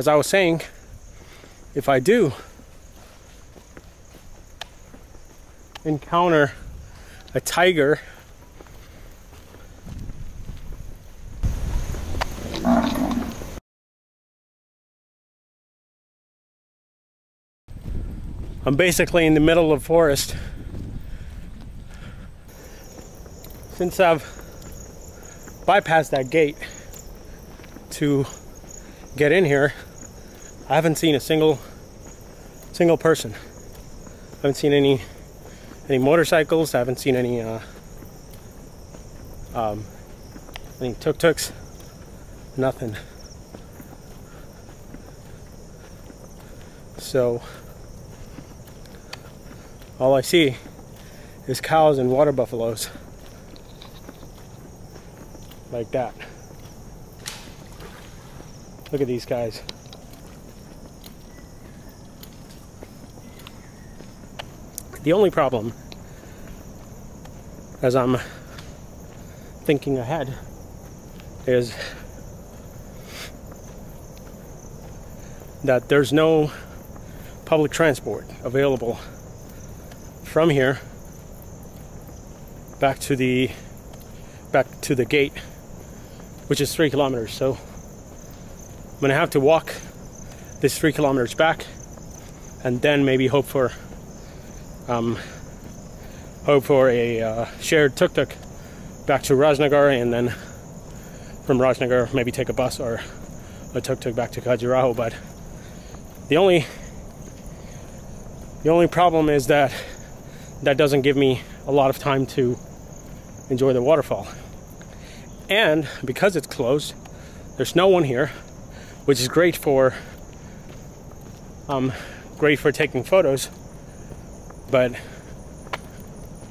as I was saying, if I do encounter a tiger, I'm basically in the middle of the forest. Since I've bypassed that gate to get in here, I haven't seen a single person. I haven't seen any motorcycles. I haven't seen any tuk-tuks. Nothing. So all I see is cows and water buffaloes. Like that. Look at these guys. The only problem, as I'm thinking ahead, is that there's no public transport available from here back to the gate, which is 3 kilometers. So I'm gonna have to walk this 3 kilometers back, and then maybe hope for a shared tuk-tuk back to Rajnagar, and then from Rajnagar maybe take a bus or a tuk-tuk back to Khajuraho. But the only problem is that that doesn't give me a lot of time to enjoy the waterfall. And because it's closed, there's no one here, which is great for taking photos, but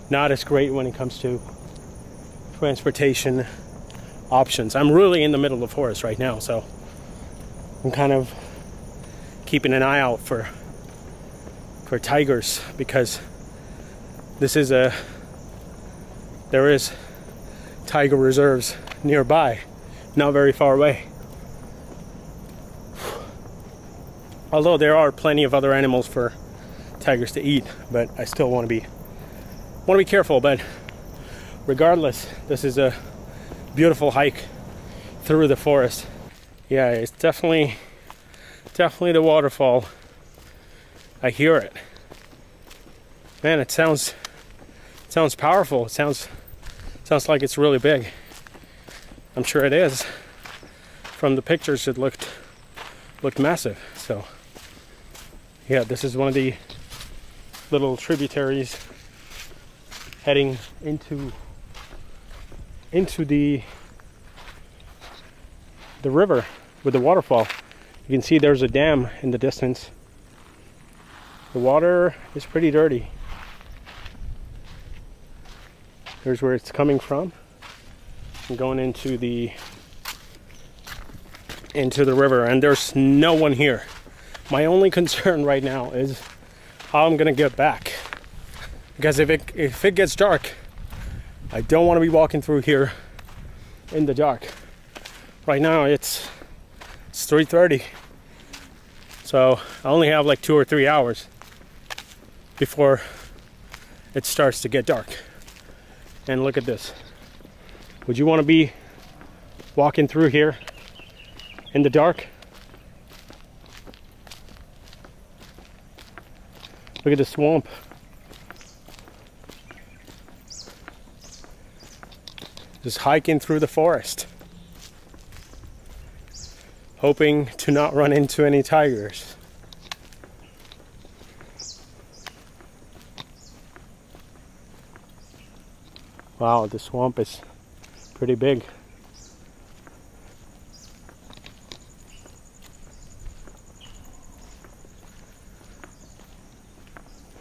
not as great when it comes to transportation options. I'm really in the middle of the forest right now, so I'm kind of keeping an eye out for tigers, because there is tiger reserves nearby, not very far away. Although there are plenty of other animals for tigers to eat, but I still want to be careful. But regardless, this is a beautiful hike through the forest. Yeah, it's definitely the waterfall. I hear it. Man, it sounds powerful. It sounds like it's really big. I'm sure it is. From the pictures, it looked massive. So yeah, this is one of the little tributaries heading into the river with the waterfall. You can see there's a dam in the distance. The water is pretty dirty. Here's where it's coming from. I'm going into the river, and there's no one here. My only concern right now is how I'm gonna get back, because if it gets dark, I don't want to be walking through here in the dark. Right now it's 3:30, so I only have like 2 or 3 hours before it starts to get dark. And look at this. Would you want to be walking through here in the dark? Look at the swamp. Just hiking through the forest, hoping to not run into any tigers. Wow, the swamp is pretty big.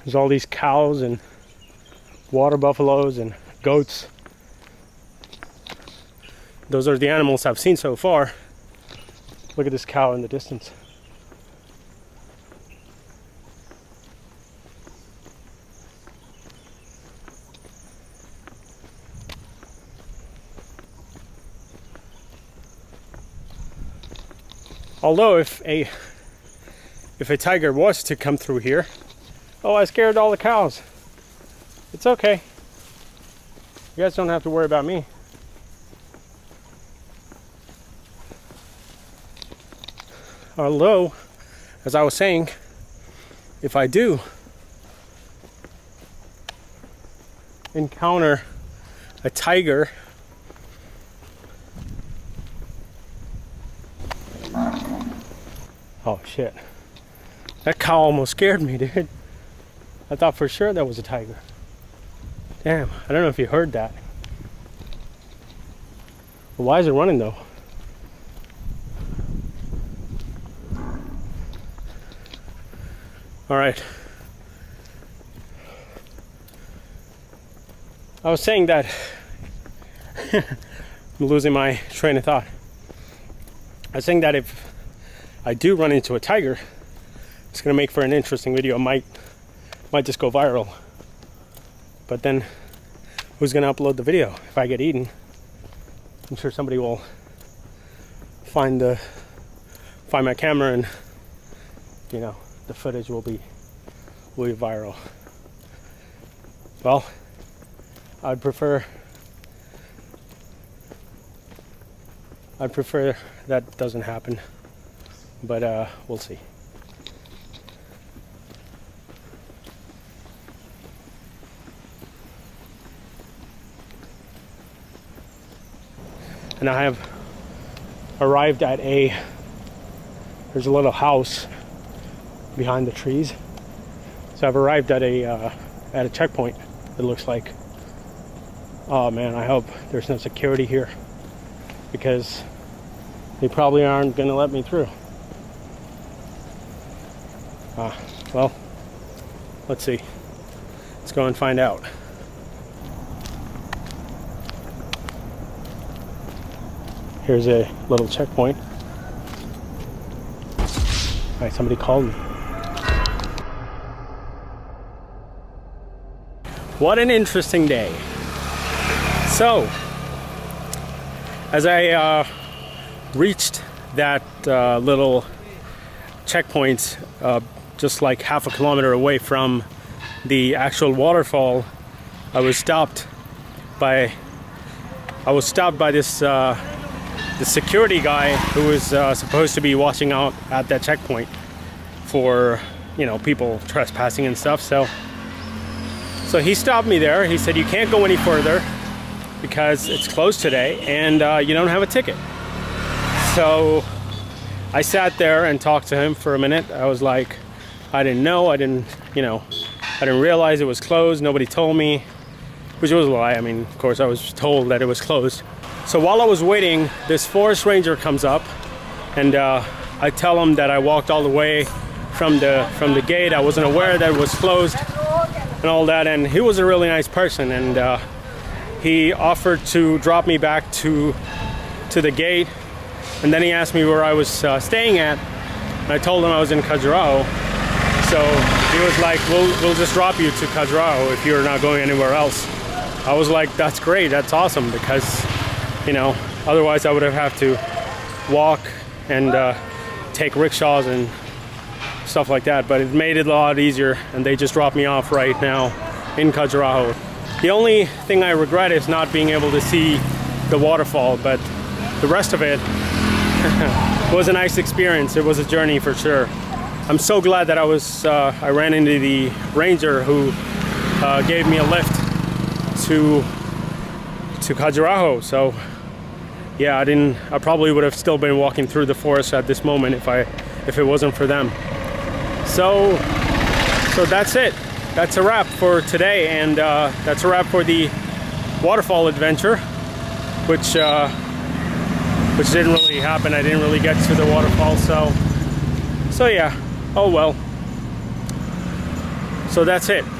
There's all these cows and water buffaloes and goats. Those are the animals I've seen so far. Look at this cow in the distance. Although if a tiger was to come through here, oh, I scared all the cows. It's okay. You guys don't have to worry about me. Although, as I was saying, if I do encounter a tiger, oh shit, that cow almost scared me, dude. I thought for sure that was a tiger. Damn, I don't know if you heard that. But why is it running though? All right. I was saying that I'm losing my train of thought. I was saying that if I do run into a tiger, it's gonna make for an interesting video. It might just go viral. But then who's gonna upload the video? If I get eaten, I'm sure somebody will find my camera and, you know, the footage will be viral. Well, I'd prefer that doesn't happen, but we'll see. And I have arrived at there's a little house behind the trees, so I've arrived at a checkpoint. It looks like. Oh man, I hope there's no security here, because they probably aren't gonna let me through. Well, let's see. Let's go and find out. Here's a little checkpoint. All right, somebody called me. What an interesting day. So, as I reached that little checkpoint, just like half a kilometer away from the actual waterfall, I was stopped by this the security guy who was supposed to be watching out at that checkpoint for, you know, people trespassing and stuff. So he stopped me there. He said, "You can't go any further because it's closed today and you don't have a ticket." So I sat there and talked to him for a minute. I was like, I didn't realize it was closed. Nobody told me, which was a lie. I mean, of course I was told that it was closed. So while I was waiting, this forest ranger comes up and I tell him that I walked all the way from the gate. I wasn't aware that it was closed and all that. And he was a really nice person, and he offered to drop me back to the gate, and then he asked me where I was staying at, and I told him I was in Khajuraho. So he was like, we'll just drop you to Khajuraho if you're not going anywhere else. I was like, that's great, that's awesome, because, you know, otherwise I would have to walk and take rickshaws and stuff like that, but it made it a lot easier, and they just dropped me off right now in Khajuraho. The only thing I regret is not being able to see the waterfall, but the rest of it was a nice experience. It was a journey for sure. I'm so glad that I ran into the ranger who gave me a lift to Khajuraho. So yeah, I probably would have still been walking through the forest at this moment if it wasn't for them. So that's it. That's a wrap for today, and that's a wrap for the waterfall adventure, which didn't really happen. I didn't really get to the waterfall, so yeah. Oh well. So that's it.